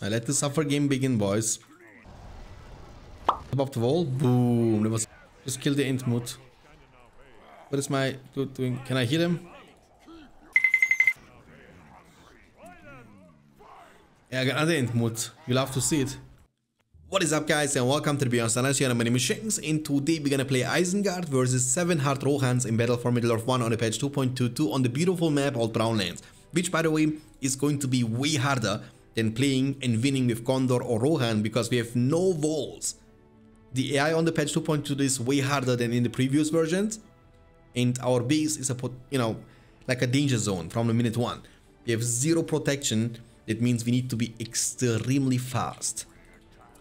Now let the suffer game begin, boys. Above the wall. Boom. That was... Just kill the Entmoot. What is my dude doing? Can I hit him? Yeah, I got another Entmoot. You'll have to see it. What is up, guys, and welcome to the BeyondStandards channel. My name is Shanks, and today we're gonna play Isengard versus 7 hard Rohans in Battle for Middle-earth 1 on the patch 2.22 on the beautiful map Old Brownlands, which, by the way, is going to be way harder than playing and winning with Gondor or Rohan because we have no walls. The AI on the patch 2.2 is way harder than in the previous versions, and our base is a, you know, like a danger zone from the minute one. We have zero protection. That means we need to be extremely fast.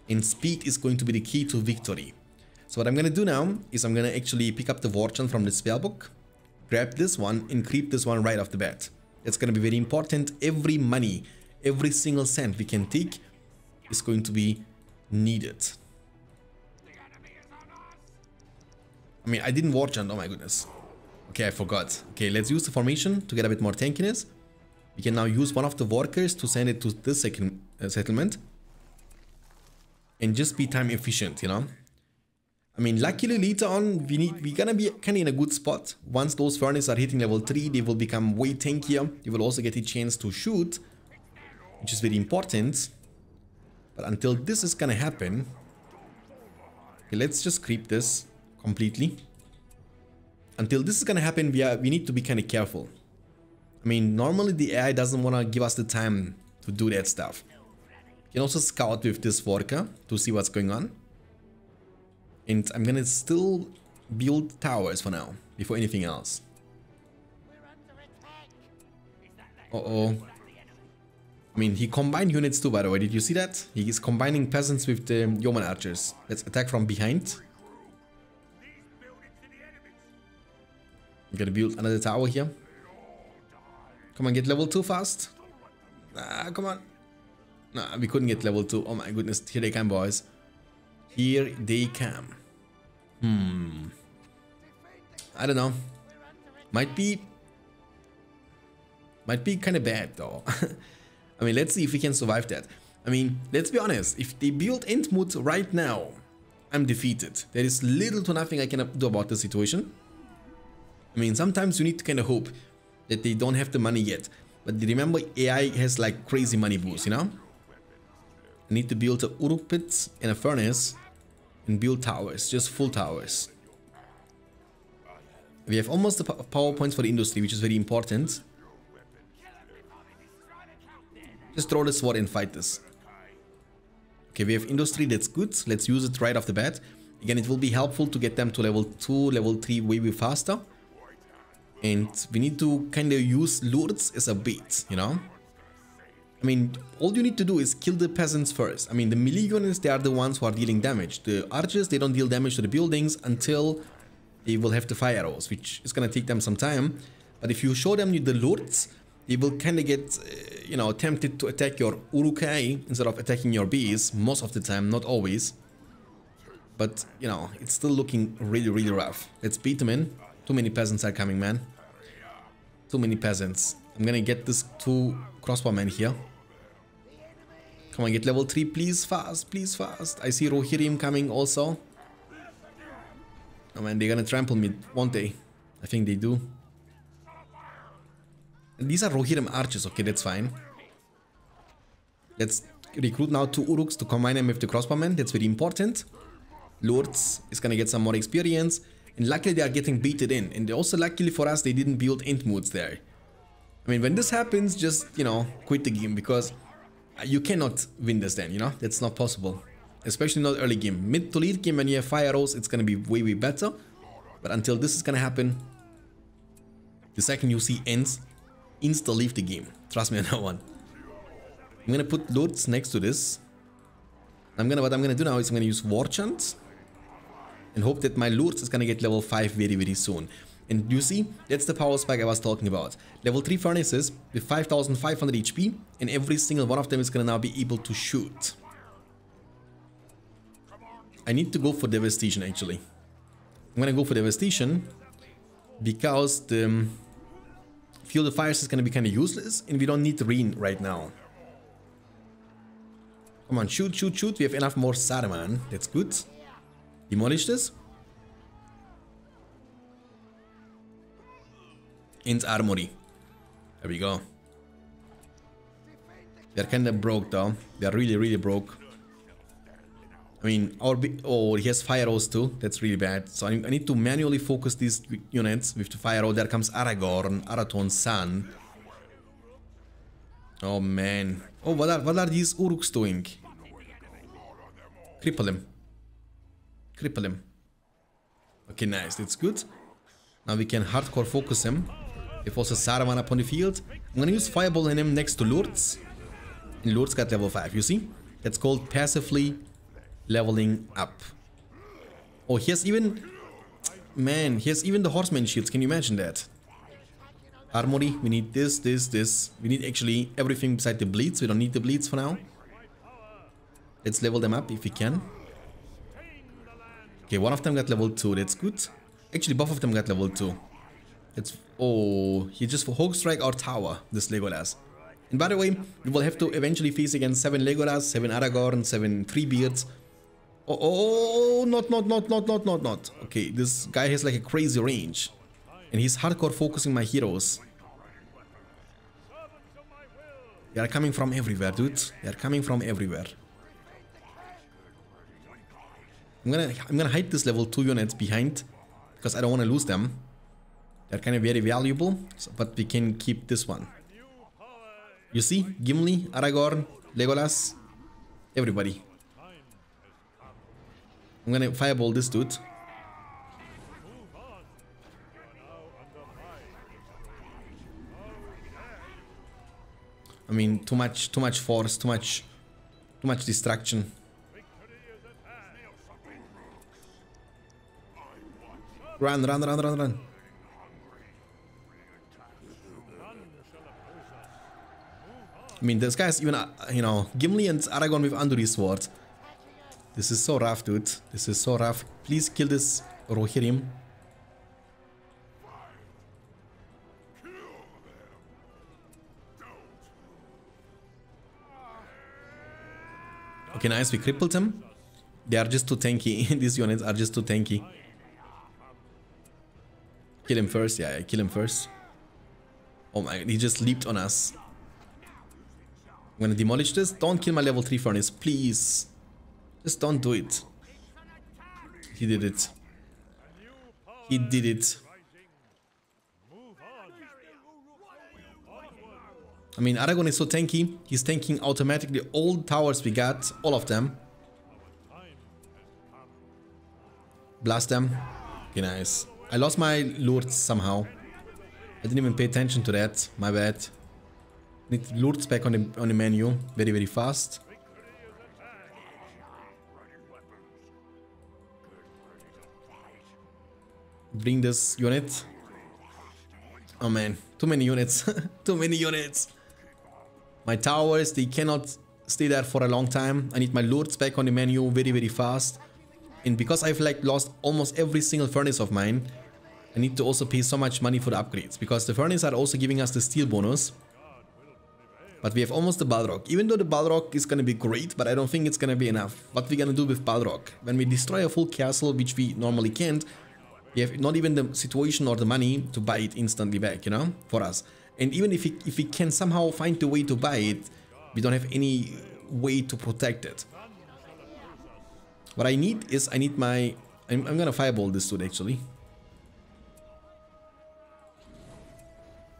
And speed is going to be the key to victory. So what I'm going to do now is I'm going to actually pick up the Vortran from the spellbook, grab this one and creep this one right off the bat. It's going to be very important. Every money, every single cent we can take is going to be needed. I mean, I didn't Warchant, oh my goodness. Okay, I forgot. Okay, let's use the formation to get a bit more tankiness. We can now use one of the workers to send it to the second settlement. And just be time efficient, you know. I mean, luckily later on we're gonna be kind of in a good spot. Once those furnaces are hitting level 3, they will become way tankier. You will also get a chance to shoot, which is very important. But until this is gonna happen, okay, let's just creep this completely. Until this is gonna happen, we need to be kind of careful. I mean, normally the AI doesn't wanna give us the time to do that stuff. You can also scout with this worker to see what's going on. And I'm gonna still build towers for now, before anything else. Uh-oh. I mean, he combined units too, by the way. Did you see that? He is combining peasants with the yeoman archers. Let's attack from behind. I'm gonna build another tower here. Come on, get level 2 fast. Ah, come on. Nah, we couldn't get level 2. Oh my goodness. Here they come, boys. Here they come. Hmm. I don't know. Might be kind of bad, though. I mean, let's see if we can survive that. I mean, let's be honest. If they build Entmoot right now, I'm defeated. There is little to nothing I can do about the situation. I mean, sometimes you need to kind of hope that they don't have the money yet. But remember, AI has like crazy money boost, you know? I need to build a Uruk pit and a furnace and build towers, just full towers. We have almost the power points for the industry, which is very important. Just throw the sword and fight this. Okay, we have industry, that's good. Let's use it right off the bat. Again, it will be helpful to get them to level 2, level 3 way faster. And we need to kind of use Lurtz as a bait, you know? I mean, all you need to do is kill the peasants first. I mean, the melee units, they are the ones who are dealing damage. The archers, they don't deal damage to the buildings until they will have the fire arrows, which is going to take them some time. But if you show them the Lurtz, they will kind of get, you know, tempted to attack your Uruk-ai instead of attacking your base most of the time, not always. But, you know, it's still looking really, really rough. Let's beat them in. Too many peasants are coming, man. Too many peasants. I'm gonna get this 2 crossbowmen here. Come on, get level 3, please, fast, please, fast. I see Rohirrim coming also. Oh man, they're gonna trample me, won't they? I think they do. And these are Rohirrim archers, okay, that's fine. Let's recruit now 2 Uruks to combine them with the crossbowmen, that's very important. Lurtz is gonna get some more experience. And luckily they are getting beaten in. And also luckily for us, they didn't build Entmoots there. I mean, when this happens, just, you know, quit the game. Because you cannot win this then, you know. That's not possible. Especially not early game. Mid to late game when you have fire arrows, it's going to be way better. But until this is going to happen, the second you see ends, insta leave the game. Trust me on that one. I'm going to put Lurtz next to this. What I'm going to do now is I'm going to use Warchant. And hope that my Lurtz is gonna get level 5 very soon. And you see, that's the power spike I was talking about. Level 3 furnaces with 5,500 HP, and every single one of them is gonna now be able to shoot. I need to go for Devastation, actually. I'm gonna go for Devastation, because the Fuel the fires is gonna be kinda useless, and we don't need Rain right now. Come on, shoot, shoot, shoot. We have enough more Saruman. That's good. Demolish this. Int Armory. There we go. They're kind of broke though. They're really, really broke. I mean, oh, he has fire arrows too. That's really bad. So I need to manually focus these units with the fire arrow. There comes Aragorn, Arathorn's son. Oh man. Oh, what are these Uruks doing? Cripple him. Cripple him. Okay, nice. That's good. Now we can hardcore focus him. He forces Saruman up on the field. I'm gonna use Fireball in him next to Lurtz. And Lurtz got level 5, you see? That's called passively leveling up. Oh, he has even... Man, he has even the horseman shields. Can you imagine that? Armory, we need this, this, this. We need actually everything beside the bleeds. We don't need the bleeds for now. Let's level them up if we can. Okay, one of them got level 2. That's good. Actually, both of them got level 2. It's... Oh, he just for Hawk Strike our tower, this Legolas. And by the way, we will have to eventually face against 7 Legolas, 7 Aragorn, 7 Treebeards. Oh, oh, not. Okay, this guy has like a crazy range. And he's hardcore focusing my heroes. They are coming from everywhere, dude. They are coming from everywhere. I'm gonna hide this level 2 units behind, because I don't want to lose them. They're kind of very valuable, so, but we can keep this one. You see? Gimli, Aragorn, Legolas, everybody. I'm gonna fireball this dude. I mean, too much force, too much distraction. Run. I mean, this guy's even, you know, Gimli and Aragorn with Anduril swords. This is so rough, dude. This is so rough. Please kill this Rohirrim. Okay, nice. We crippled him. They are just too tanky. These units are just too tanky. Kill him first. Yeah, kill him first. Oh my god, he just leaped on us. I'm gonna demolish this. Don't kill my level 3 furnace, please. Just don't do it. He did it. He did it. I mean, Aragorn is so tanky. He's tanking automatically all towers we got. All of them. Blast them. Okay, nice. I lost my Lurtz somehow. I didn't even pay attention to that. My bad. Need Lurtz back on the menu very, very fast. Bring this unit. Oh man, too many units. Too many units. My towers, they cannot stay there for a long time. I need my Lurtz back on the menu very, very fast. And because I've like lost almost every single furnace of mine, I need to also pay so much money for the upgrades. Because the furnaces are also giving us the steel bonus. But we have almost the Balrog. Even though the Balrog is going to be great, but I don't think it's going to be enough. What we're going to do with Balrog? When we destroy a full castle, which we normally can't, we have not even the situation or the money to buy it instantly back, you know, for us. And even if we can somehow find a way to buy it, we don't have any way to protect it. What I need is, I need my... I'm going to fireball this dude, actually.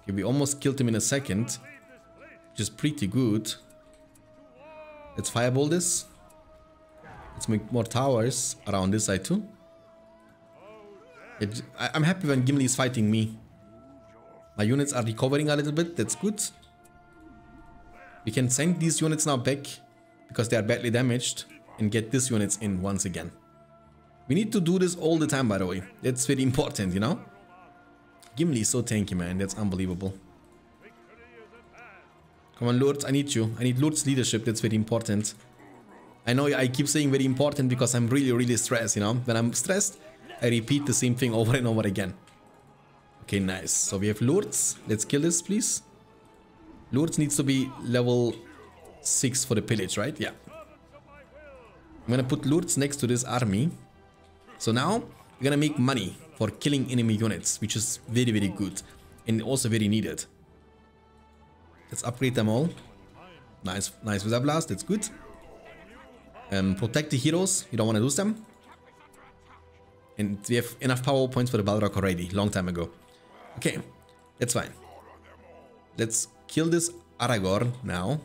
Okay, we almost killed him in a second. Which is pretty good. Let's fireball this. Let's make more towers around this side too. I'm happy when Gimli is fighting me. My units are recovering a little bit. That's good. We can send these units now back because they are badly damaged and get these units in once again. We need to do this all the time, by the way. That's very important, you know. Gimli is so tanky, man. That's unbelievable. Come on, Lurtz, I need you. I need Lurtz leadership, that's very important. I know I keep saying very important because I'm really, really stressed, you know. When I'm stressed, I repeat the same thing over and over again. Okay, nice. So we have Lurtz. Let's kill this, please. Lurtz needs to be level 6 for the pillage, right? Yeah. I'm gonna put Lurtz next to this army. So now we're gonna make money for killing enemy units, which is very, very good and also very needed. Let's upgrade them all. Nice, nice Visa Blast, that's good. Protect the heroes, you don't want to lose them. And we have enough power points for the Balrog already, long time ago. Okay, that's fine. Let's kill this Aragorn now.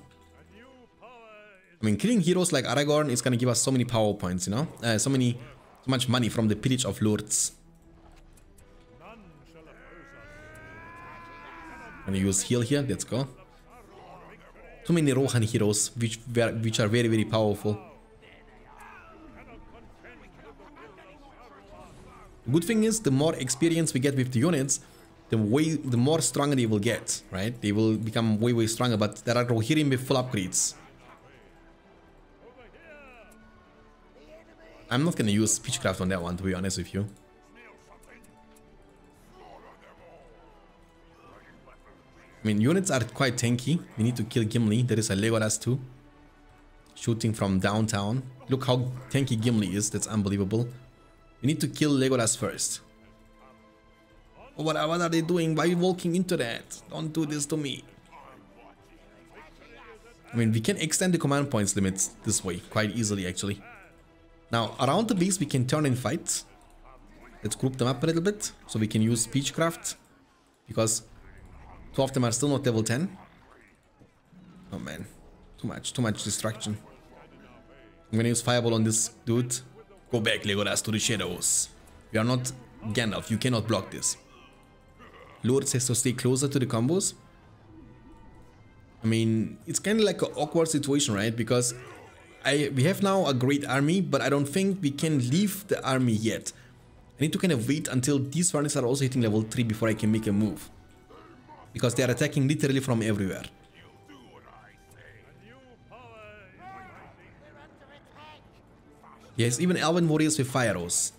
I mean, killing heroes like Aragorn is gonna give us so many power points, you know? So much money from the pillage of Lurtz. I'm gonna use heal here, let's go. Too many Rohan heroes, which are very, very powerful. The good thing is, the more experience we get with the units, the more stronger they will get, right? They will become way, way stronger, but there are Rohirrim with full upgrades. I'm not gonna use Speechcraft on that one, to be honest with you. I mean, units are quite tanky. We need to kill Gimli. There is a Legolas too. Shooting from downtown. Look how tanky Gimli is. That's unbelievable. We need to kill Legolas first. Oh, what are they doing? Why are you walking into that? Don't do this to me. I mean, we can extend the command points limits this way quite easily, actually. Now, around the base, we can turn and fight. Let's group them up a little bit so we can use Speechcraft. Because 2 of them are still not level 10. Oh man, too much distraction. I'm gonna use Fireball on this dude. Go back, Legolas, to the shadows. We are not Gandalf, you cannot block this. Lurtz has to stay closer to the combos. I mean, it's kind of like an awkward situation, right? Because we have now a great army, but I don't think we can leave the army yet. I need to kind of wait until these furnaces are also hitting level 3 before I can make a move. Because they are attacking literally from everywhere. Yes, even Elven warriors with fire arrows.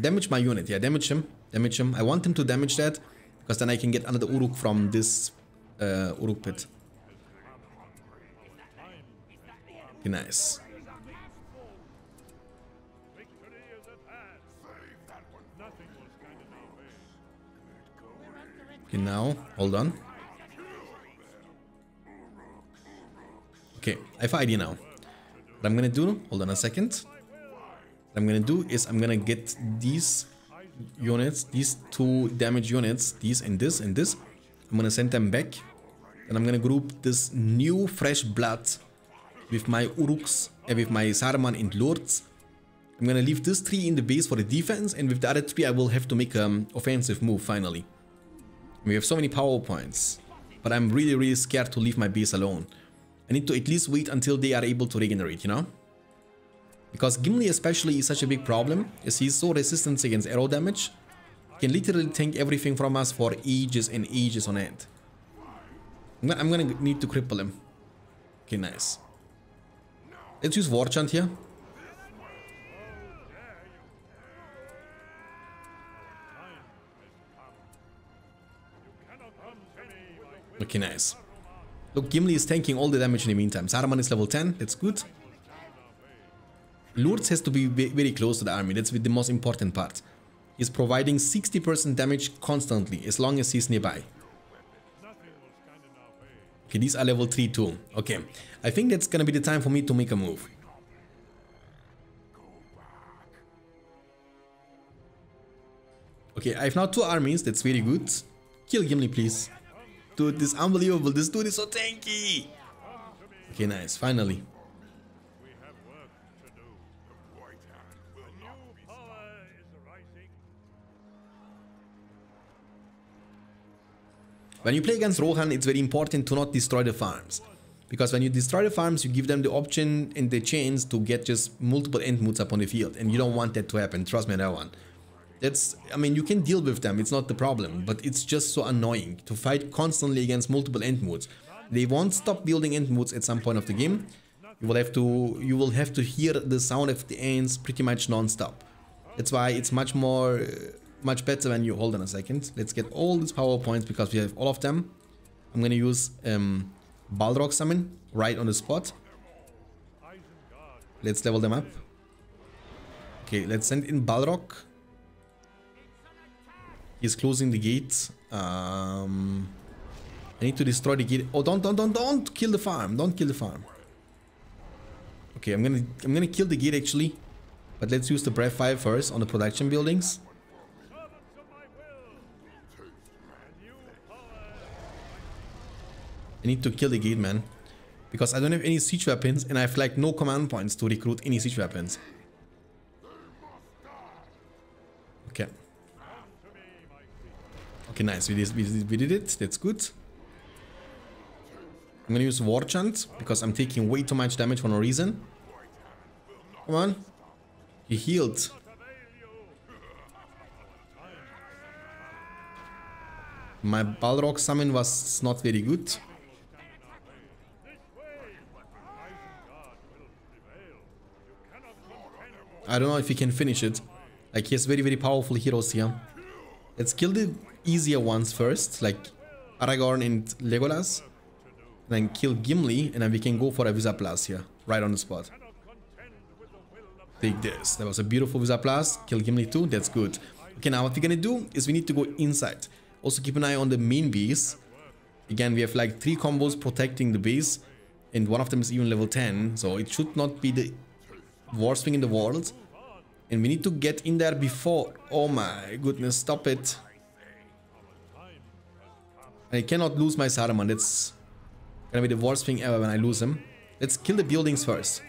Damage my unit. Yeah, damage him. Damage him. I want him to damage that. Because then I can get another Uruk from this Uruk pit. Okay, nice. Okay, now, hold on. Okay, I have an idea now. What I'm gonna do, hold on a second. What I'm gonna do is I'm gonna get these units, these 2 damage units, these and this and this. I'm gonna send them back. And I'm gonna group this new fresh blood with my Uruks, with my Saruman and Lords. I'm gonna leave this 3 in the base for the defense, and with the other 3 I will have to make an offensive move finally. We have so many power points, but I'm really, really scared to leave my base alone. I need to at least wait until they are able to regenerate, you know? Because Gimli especially is such a big problem, as he's so resistant against arrow damage. He can literally tank everything from us for ages and ages on end. I'm gonna need to cripple him. Okay, nice. Let's use Warchant here. Okay, nice. Look, Gimli is tanking all the damage in the meantime. Saruman is level 10, that's good. Lurtz has to be very close to the army, that's the most important part. He's providing 60% damage constantly, as long as he's nearby. Okay, these are level 3 too. Okay, I think that's gonna be the time for me to make a move. Okay, I have now 2 armies, that's very good. Kill Gimli, please. Dude, this is unbelievable. This dude is so tanky. Okay, nice. Finally. When you play against Rohan, it's very important to not destroy the farms. Because when you destroy the farms, you give them the option and the chance to get just multiple Entmoots up on the field. And you don't want that to happen. Trust me on that one. That's, I mean, you can deal with them, it's not the problem, but it's just so annoying to fight constantly against multiple Entmoots. They won't stop building Entmoots at some point of the game. You will have to hear the sound of the Ents pretty much non-stop. That's why it's much better when you, hold on a second, let's get all these power points because we have all of them. I'm gonna use Balrog Summon right on the spot. Let's level them up. Okay, let's send in Balrog. He's closing the gate. I need to destroy the gate. Oh, don't kill the farm. Don't kill the farm. Okay, I'm gonna kill the gate actually. But let's use the breath fire first on the production buildings. I need to kill the gate, man. Because I don't have any siege weapons and I have like no command points to recruit any siege weapons. Okay. Okay, nice. We did it. That's good. I'm gonna use Warchant because I'm taking way too much damage for no reason. Come on. He healed. My Balrog summon was not very good. I don't know if he can finish it. Like, he has very, very powerful heroes here. Let's kill the easier ones first, like Aragorn and Legolas. And then kill Gimli, and then we can go for a Visa Blast here, right on the spot. Take this. That was a beautiful Visa Blast. Kill Gimli too. That's good. Okay, now what we're gonna do is we need to go inside. Also keep an eye on the main base. Again, we have like 3 combos protecting the base, and one of them is even level 10, so it should not be the worst thing in the world. And we need to get in there before... Oh my goodness, stop it. I cannot lose my Saruman. That's gonna be the worst thing ever when I lose him. Let's kill the buildings first.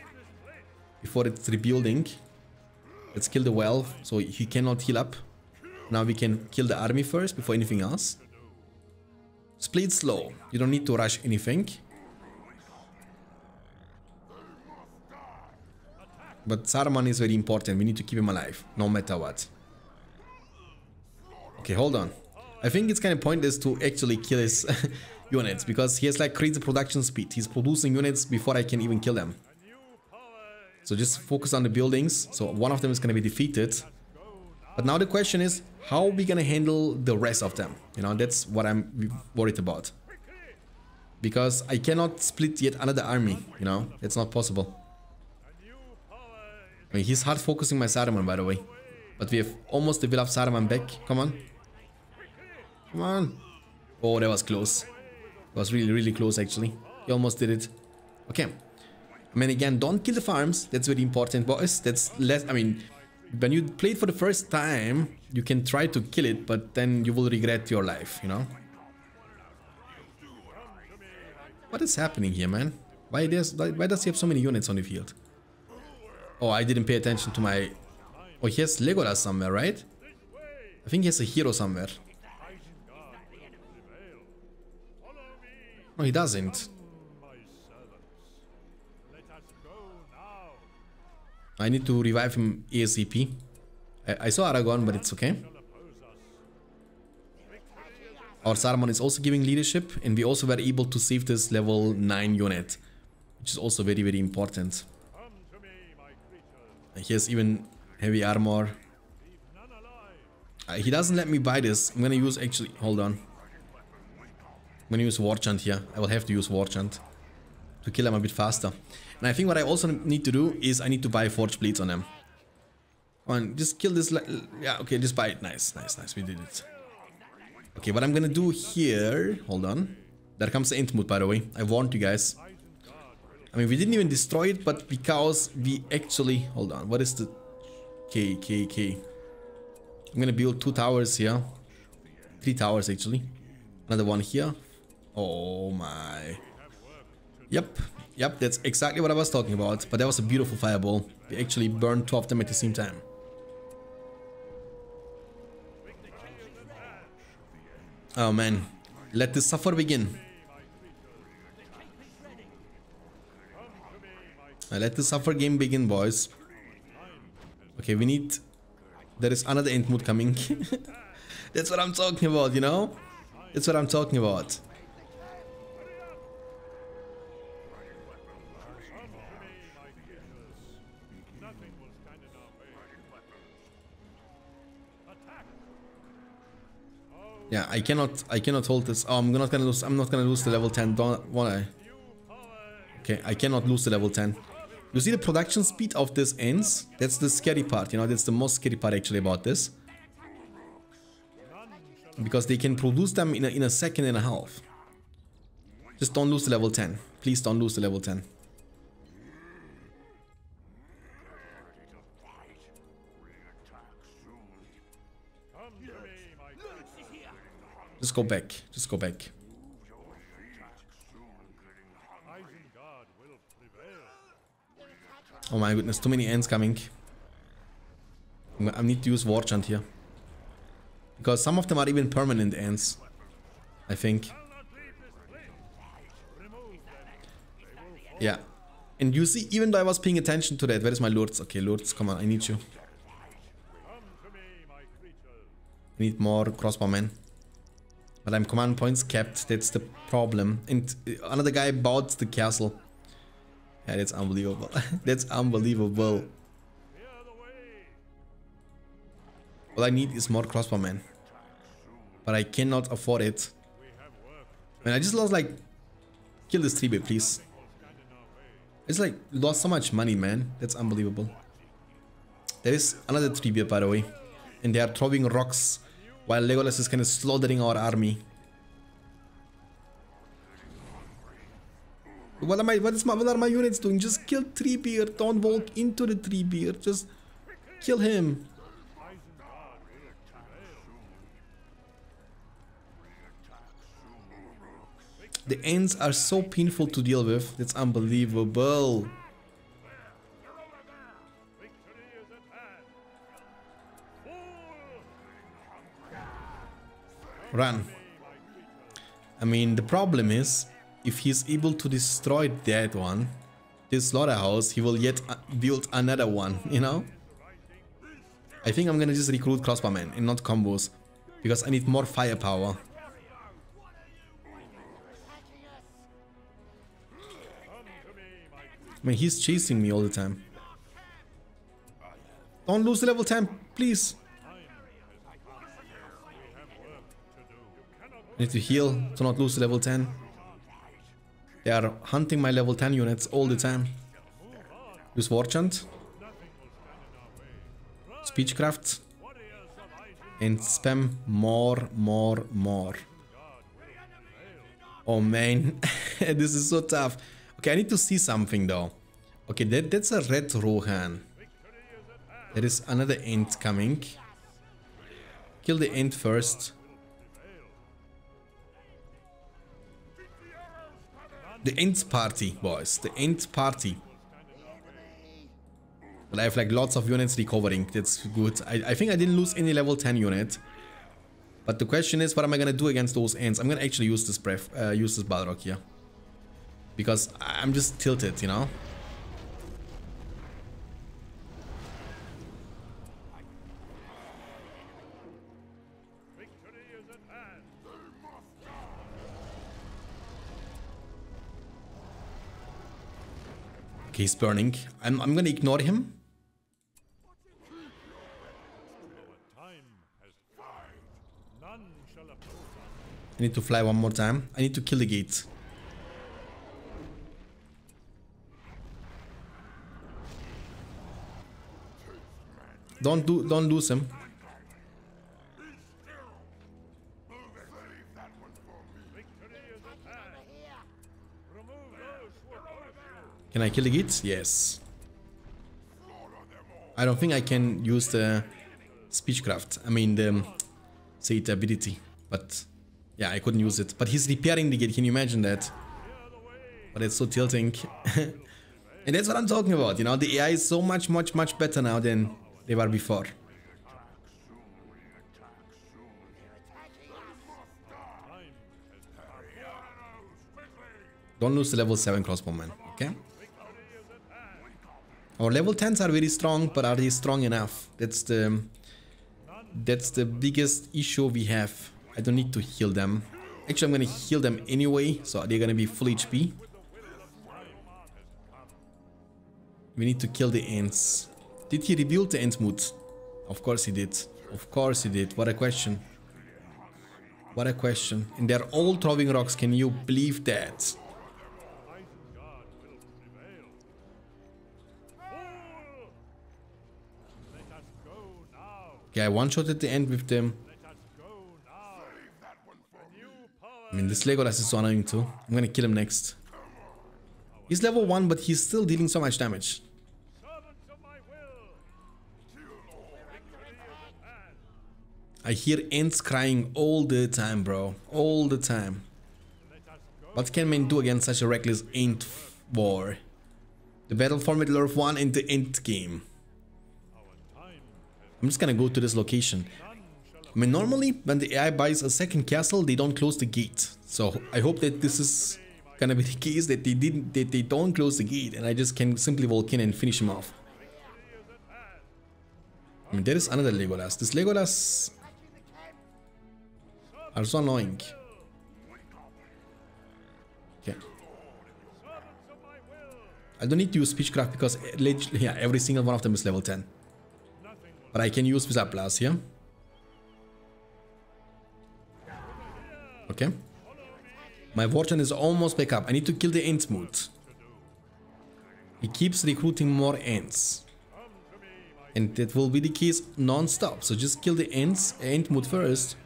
Before it's rebuilding. Let's kill the well, so he cannot heal up. Now we can kill the army first, before anything else. Just play it slow. You don't need to rush anything. But Saruman is very important. We need to keep him alive, no matter what. Okay, hold on. I think it's kind of pointless to actually kill his units, because he has like crazy production speed. He's producing units before I can even kill them. So just focus on the buildings. So one of them is going to be defeated. But now the question is, how are we going to handle the rest of them? You know, that's what I'm worried about. Because I cannot split yet another army, you know. It's not possible. I mean, he's hard focusing my Saruman, by the way. But we have almost the Will of Saruman back. Come on. Come on. Oh, that was close. It was really, really close, actually. He almost did it. Okay. I mean, again, don't kill the farms. That's very important, boys. That's less... I mean, when you play it for the first time, you can try to kill it, but then you will regret your life, you know? What is happening here, man? Why does he have so many units on the field? Oh, I didn't pay attention to my... Oh, he has Legolas somewhere, right? I think he has a hero somewhere. No, he doesn't. I need to revive him ASAP. I saw Aragorn, but it's okay. Our Saruman is also giving leadership, and we also were able to save this level 9 unit, which is also very, very important. He has even heavy armor. He doesn't let me buy this. I'm gonna use actually... Hold on. I'm gonna use Warchant here. I will have to use Warchant to kill him a bit faster. And I think what I also need to do is I need to buy Forge Blades on him. Come on, just kill this... Yeah, okay, just buy it. Nice, nice, nice. We did it. Okay, what I'm gonna do here... Hold on. There comes the Entmoot, by the way. I warned you guys. I mean, we didn't even destroy it, but because we actually... Hold on, what is the... Okay. I'm gonna build 2 towers here. 3 towers, actually. Another one here. Oh, my... Yep, that's exactly what I was talking about. But that was a beautiful fireball. We actually burned 2 of them at the same time. Oh, man. Let the suffer begin. Let the suffer game begin, boys. Okay, we need... There is another Entmoot coming. That's what I'm talking about, you know? That's what I'm talking about. Yeah, I cannot hold this. Oh, I'm not gonna lose the level 10, don't wanna I? Okay, I cannot lose the level 10. You see the production speed of these ends? That's the scary part, you know, that's the most scary part actually about this. Because they can produce them in a second and a half. Just don't lose the level 10. Please don't lose the level 10. Just go back. Just go back. Oh my goodness, too many ends coming. I need to use Warchant here. Because some of them are even permanent ends, I think. Yeah. And you see, even though I was paying attention to that, where is my Lurtz? Okay, Lurtz, come on, I need you. I need more crossbowmen. But I'm command points capped, that's the problem. And another guy bought the castle. Yeah, that's unbelievable. That's unbelievable. All I need is more crossbowmen. But I cannot afford it. Man, I just lost like... Kill this Treebeard, please. It's like, lost so much money, man. That's unbelievable. There is another Treebeard, by the way. And they are throwing rocks. While Legolas is kind of slaughtering our army. What are my units doing? Just kill Treebeard. Don't walk into the Treebeard. Just kill him. The ends are so painful to deal with. That's unbelievable. Run. I mean, the problem is, if he's able to destroy that one, this slaughterhouse, he will yet build another one, you know? I think I'm gonna just recruit crossbowmen and not combos, because I need more firepower. I mean, he's chasing me all the time. Don't lose the level 10, please. I need to heal to not lose the level 10. They are hunting my level 10 units all the time. Use Warchant. Speechcraft. And spam more. Oh man, this is so tough. Okay, I need to see something though. Okay, that's a red Rohan. There is another ant coming. Kill the ant first. The end party, boys. The end party. But I have like lots of units recovering. That's good. I think I didn't lose any level 10 unit. But the question is, what am I gonna do against those ends? I'm gonna actually use this Balrog here, because I'm just tilted, you know. Okay, he's burning. I'm gonna ignore him. I need to fly one more time. I need to kill the gate. Don't lose him. Can I kill the gits? Yes. I don't think I can use the speechcraft. I mean the said ability. But yeah, I couldn't use it. But he's repairing the gate. Can you imagine that? But it's so tilting. And that's what I'm talking about. You know, the AI is so much better now than they were before. Don't lose the level 7 crossbowman. Okay. Our level 10s are very strong, but are they strong enough? That's the biggest issue we have. I don't need to heal them. Actually, I'm gonna heal them anyway, so they're gonna be full HP. We need to kill the ants. Did he rebuild the Entmoot? Of course he did. Of course he did. What a question. What a question. And they're all throwing rocks. Can you believe that? Yeah, I one-shot at the end with them. I mean, this Legolas is so annoying too. I'm gonna kill him next. He's level 1, but he's still dealing so much damage. I hear Ents crying all the time, bro. All the time. What can men do against such a reckless Ent war? The Battle for Middle-earth 1 and the Ent game. I'm just gonna go to this location. I mean, normally when the AI buys a second castle, they don't close the gate. So I hope that this is gonna be the case, that they don't close the gate and I just can simply walk in and finish him off. I mean, there is another Legolas. This Legolas are so annoying. Okay. I don't need to use Speechcraft because yeah, every single one of them is level 10. But I can use Wizard Blast here. Okay. My Vortran is almost back up. I need to kill the Entmoot. He keeps recruiting more Ents. And that will be the case non-stop. So just kill the Entmoot first.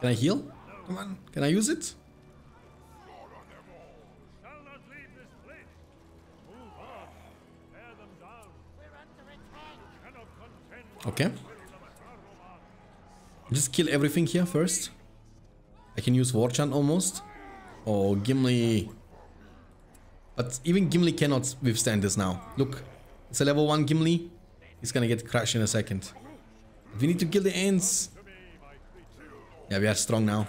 Can I heal? Come on, can I use it? Okay. Just kill everything here first. I can use Warchant almost. Oh, Gimli. But even Gimli cannot withstand this now. Look, it's a level 1 Gimli. He's gonna get crushed in a second. We need to kill the Ents. Yeah, we are strong now.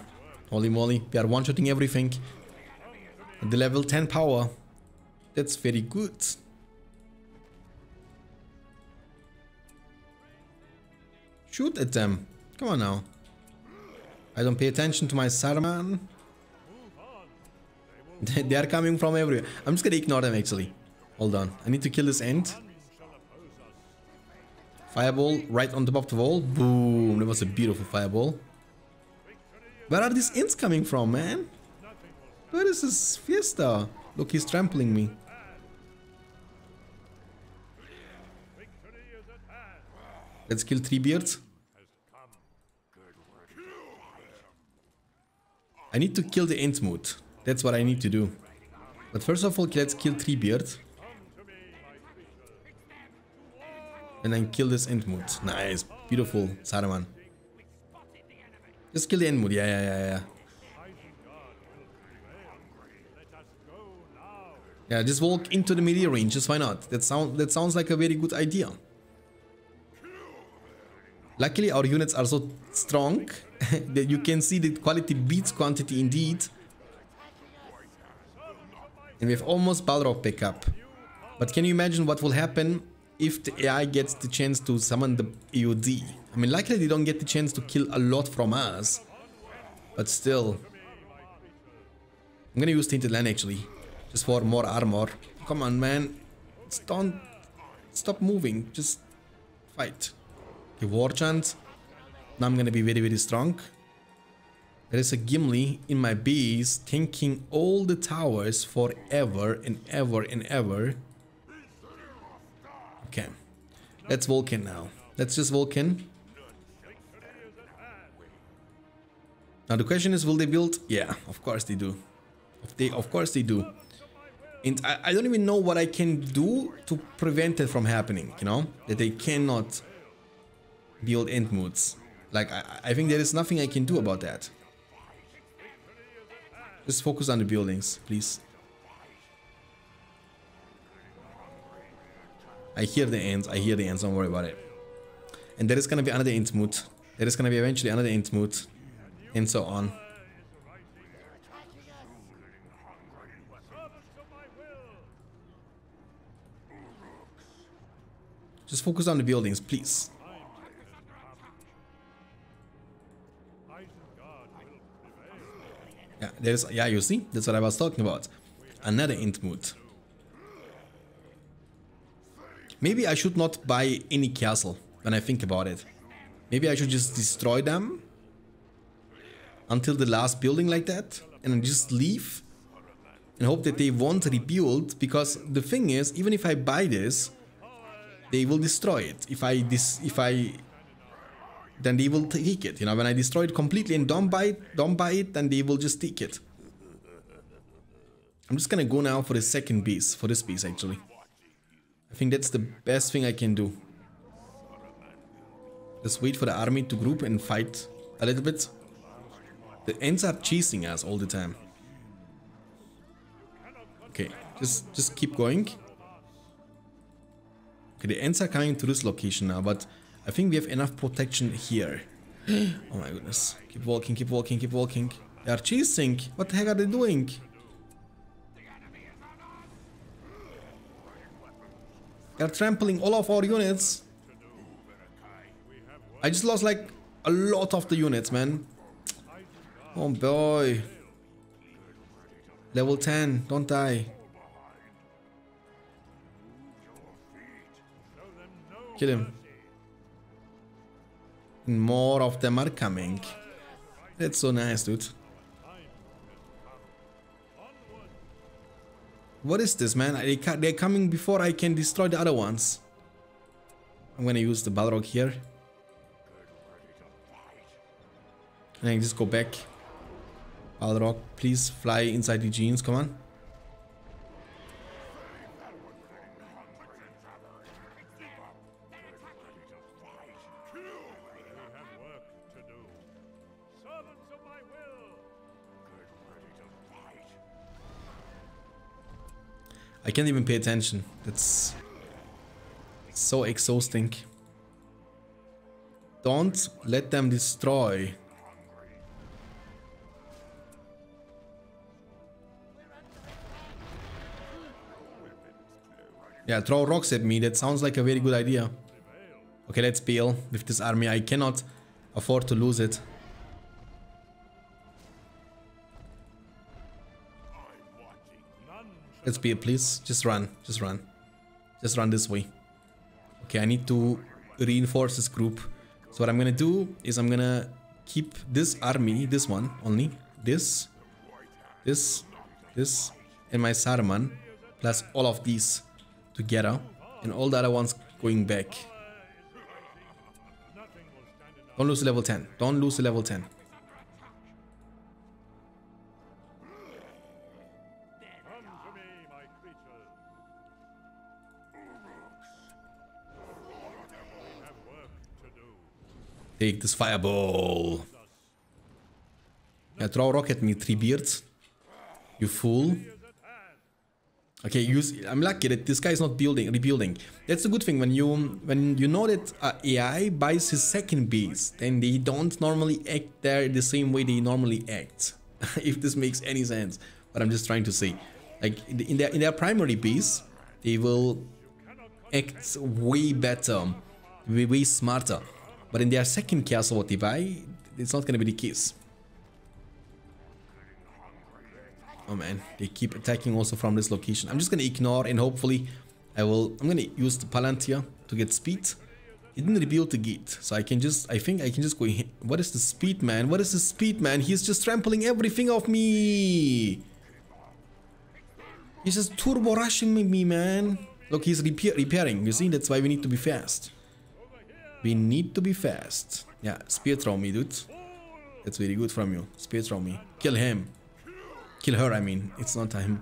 Holy moly, we are one-shotting everything. And the level 10 power. That's very good. Shoot at them. Come on now. I don't pay attention to my Saruman. They are coming from everywhere. I'm just gonna ignore them actually. Hold on. I need to kill this Ent. Fireball right on top of the wall. Boom. That was a beautiful fireball. Where are these Ents coming from, man? Where is this fiesta? Look, he's trampling me. Let's kill Treebeard. I need to kill the Entmoot. That's what I need to do. But first of all, let's kill Treebeard. And then kill this Entmoot. Nice. Beautiful. Saruman. Just kill the Entmoot. Yeah. Yeah, just walk into the melee range. Just why not? That sounds like a very good idea. Luckily, our units are so strong that you can see that quality beats quantity indeed. And we have almost Balrog back up. But can you imagine what will happen if the AI gets the chance to summon the EOD? I mean, likely they don't get the chance to kill a lot from us. But still. I'm gonna use Tinted Land actually. Just for more armor. Come on, man. Don't stop moving. Just fight. Okay, Warchant. Now I'm gonna be very, very strong. There is a Gimli in my base tanking all the towers forever and ever and ever. Okay. Let's walk in now. Let's just walk in. Now the question is, will they build? Yeah, of course they do. Of course they do. And I don't even know what I can do to prevent it from happening, you know? That they cannot build Entmoots. Like, I think there is nothing I can do about that. Just focus on the buildings, please. I hear the ants, don't worry about it. And there is gonna be another Entmoot. There is gonna be eventually another Entmoot. And so on. Just focus on the buildings, please. Yeah, you see? That's what I was talking about. Another Entmoot. Maybe I should not buy any castle when I think about it. Maybe I should just destroy them until the last building like that and just leave and hope that they won't rebuild, because the thing is, even if I buy this, they will destroy it. Then they will take it. You know, when I destroy it completely and don't buy it, then they will just take it. I'm just gonna go now for the second piece, for this piece actually. I think that's the best thing I can do. Just wait for the army to group and fight a little bit. They ends up chasing us all the time. Okay, just keep going. Okay, the ends are coming to this location now, but I think we have enough protection here. Oh my goodness. Keep walking, keep walking, keep walking. They are chasing. What the heck are they doing? They are trampling all of our units. I just lost like a lot of the units, man. Oh boy. Level 10, don't die. Kill him. And more of them are coming. That's so nice, dude. What is this, man? They're coming before I can destroy the other ones. I'm gonna use the Balrog here. And I just go back. Balrog, please fly inside the jeans, come on. I can't even pay attention. That's so exhausting. Don't let them destroy. Yeah, throw rocks at me. That sounds like a very good idea. Okay, let's bail with this army. I cannot afford to lose it. Let's be, please. Just run. Just run. Just run this way. Okay, I need to reinforce this group. So what I'm gonna do is I'm gonna keep this army, this one only, this, and my Saruman, plus all of these together, and all the other ones going back. Don't lose the level 10. Don't lose the level 10. Take this fireball. Yeah, throw a rock at me, Treebeard. You fool. Okay, I'm lucky that this guy is not rebuilding. That's the good thing. When you know that AI buys his second beast, then they don't normally act there the same way they normally act. If this makes any sense, what I'm just trying to say. Like in their primary beast, they will act way better, way smarter. But in their second castle, what they buy, it's not gonna be the case. Oh man, they keep attacking also from this location. I'm just gonna ignore and hopefully I'm gonna use the Palantir to get speed. It didn't rebuild the gate, so I think I can just go in. What is the speed, man? What is the speed, man? He's just trampling everything off me. He's just turbo rushing me, man. Look, he's repairing, you see? That's why we need to be fast. We need to be fast. Yeah, spear throw me, dude. That's very good from you. Spear throw me. Kill him. Kill her, I mean. It's not him.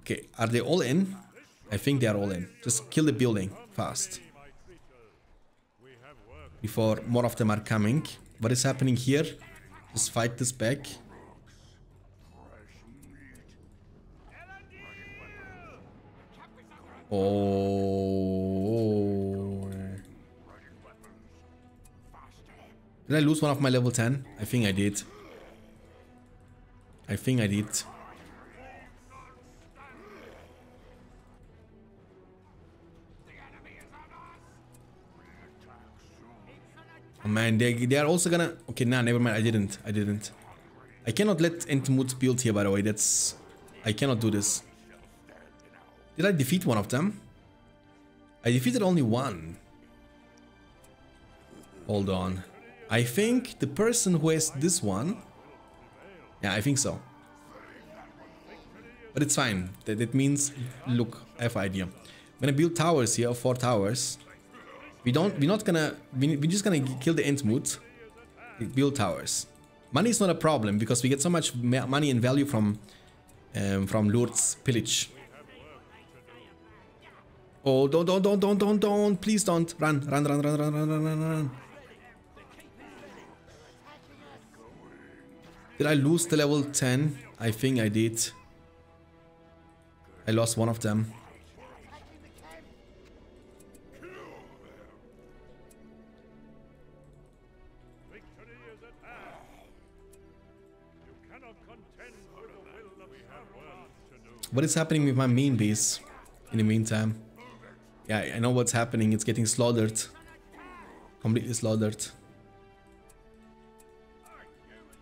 Okay, are they all in? I think they are all in. Just kill the building fast. Before more of them are coming. What is happening here? Just fight this back. Oh. Did I lose one of my level 10? I think I did. I think I did. Oh man, they are also gonna... Okay, nah, never mind. I didn't. I cannot let Entmoot build here, by the way. That's... I cannot do this. Did I defeat one of them? I defeated only one. Hold on. I think the person who has this one... Yeah, I think so. But it's fine. That means... Look, I have an idea. I'm gonna build towers here, 4 towers. We're just gonna kill the Entmoot. Build towers. Money is not a problem because we get so much money and value from Lurtz pillage. Oh, don't, please don't. Run. Did I lose the level 10? I think I did. I lost one of them. What is happening with my main base in the meantime? Yeah, I know what's happening. It's getting slaughtered. Completely slaughtered.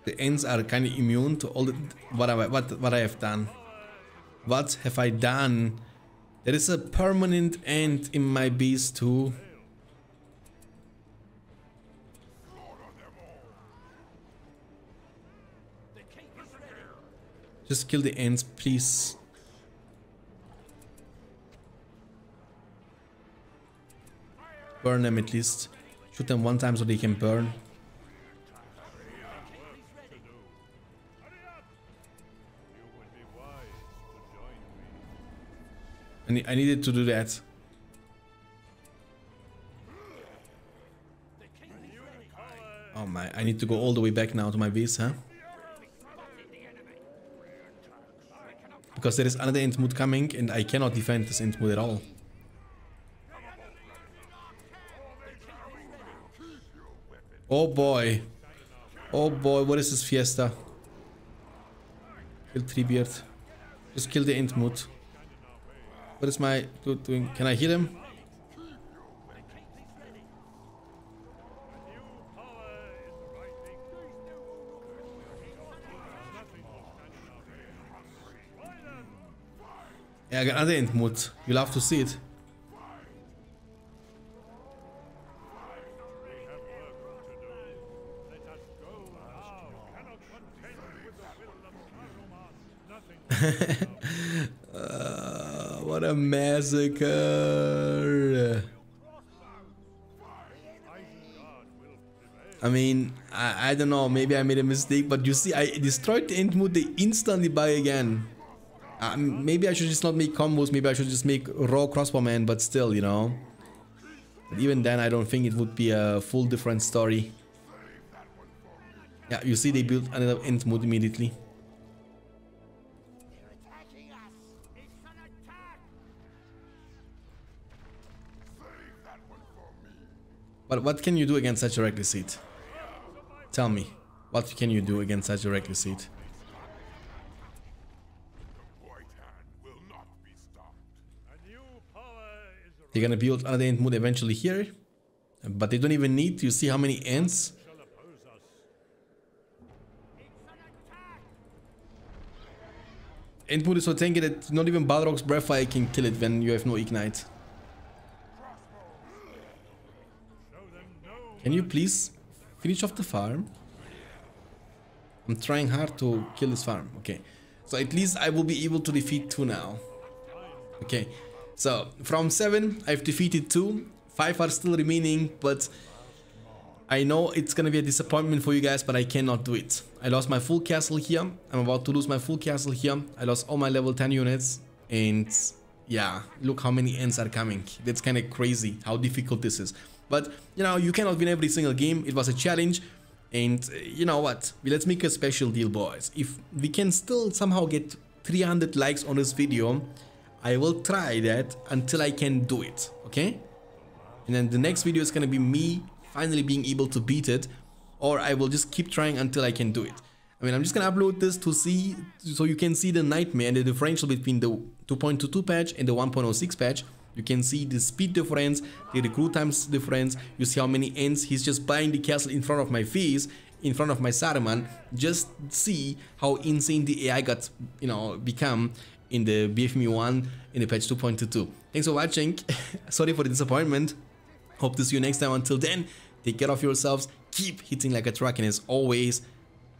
The ends are kind of immune to all the... What I have done. What have I done? There is a permanent end in my base too. Just kill the ends, please. Burn them at least. Shoot them one time so they can burn. I needed to do that. Oh my, I need to go all the way back now to my base, huh? Because there is another Entmoot coming and I cannot defend this Entmoot at all. Oh boy. Oh boy, what is this fiesta? Kill Treebeard. Just kill the Entmoot. What is my dude doing? Can I hit him? Yeah, I got another Entmoot. You'll have to see it. What a massacre. I mean, I don't know, maybe I made a mistake, but you see, I destroyed the Entmoot, they instantly buy again. Maybe I should just not make combos, maybe I should just make raw crossbowman, but still, you know. But even then, I don't think it would be a full different story. Yeah, you see, they built another Entmoot immediately. But what can you do against such a reckless seed? Tell me, what can you do against such a reckless seed? They're gonna build another Entmoot eventually here, but they don't even need. You see how many ants? Entmoot is so tanky that not even Balrog's breathfire can kill it when you have no ignite. Can you please finish off the farm? I'm trying hard to kill this farm. Okay, so at least I will be able to defeat 2 now. Okay, so from 7 I've defeated 2, 5 are still remaining, but I know it's gonna be a disappointment for you guys, but I cannot do it. I lost my full castle here, I'm about to lose my full castle here, I lost all my level 10 units, and yeah, look how many ends are coming. That's kind of crazy how difficult this is. But, you know, you cannot win every single game. It was a challenge. And, you know what? Let's make a special deal, boys. If we can still somehow get 300 likes on this video, I will try that until I can do it, okay? And then the next video is gonna be me finally being able to beat it. Or I will just keep trying until I can do it. I mean, I'm just gonna upload this to see, so you can see the nightmare and the differential between the 2.22 patch and the 1.06 patch. You can see the speed difference, the recruit times difference, you see how many ends he's just buying the castle in front of my face, in front of my Saruman. Just see how insane the AI got, you know, become in the BFME 1 in the patch 2.22. Thanks for watching, sorry for the disappointment, hope to see you next time. Until then, take care of yourselves, keep hitting like a truck, and as always,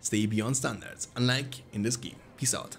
stay beyond standards, unlike in this game. Peace out.